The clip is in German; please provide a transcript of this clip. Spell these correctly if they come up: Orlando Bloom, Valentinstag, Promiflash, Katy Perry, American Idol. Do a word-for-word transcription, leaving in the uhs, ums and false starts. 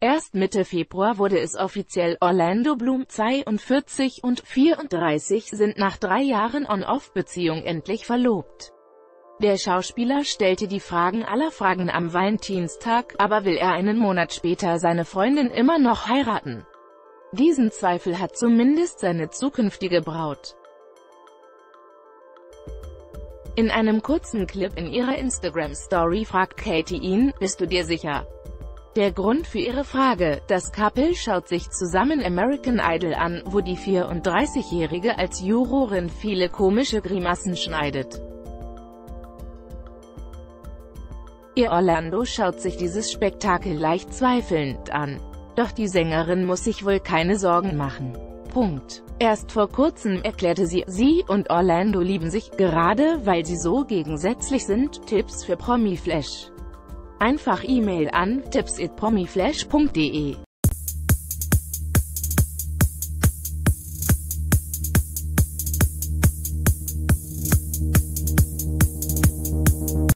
Erst Mitte Februar wurde es offiziell, Orlando Bloom, zweiundvierzig und vierunddreißig, sind nach drei Jahren On-Off-Beziehung endlich verlobt. Der Schauspieler stellte die Fragen aller Fragen am Valentinstag, aber will er einen Monat später seine Freundin immer noch heiraten? Diesen Zweifel hat zumindest seine zukünftige Braut. In einem kurzen Clip in ihrer Instagram-Story fragt Katy ihn: Bist du dir sicher? Der Grund für ihre Frage: Das Couple schaut sich zusammen American Idol an, wo die vierunddreißigjährige als Jurorin viele komische Grimassen schneidet. Ihr Orlando schaut sich dieses Spektakel leicht zweifelnd an. Doch die Sängerin muss sich wohl keine Sorgen machen. Punkt. Erst vor kurzem erklärte sie, sie und Orlando lieben sich, gerade weil sie so gegensätzlich sind. Tipps für Promiflash: Einfach E-Mail an tipps at promiflash punkt de.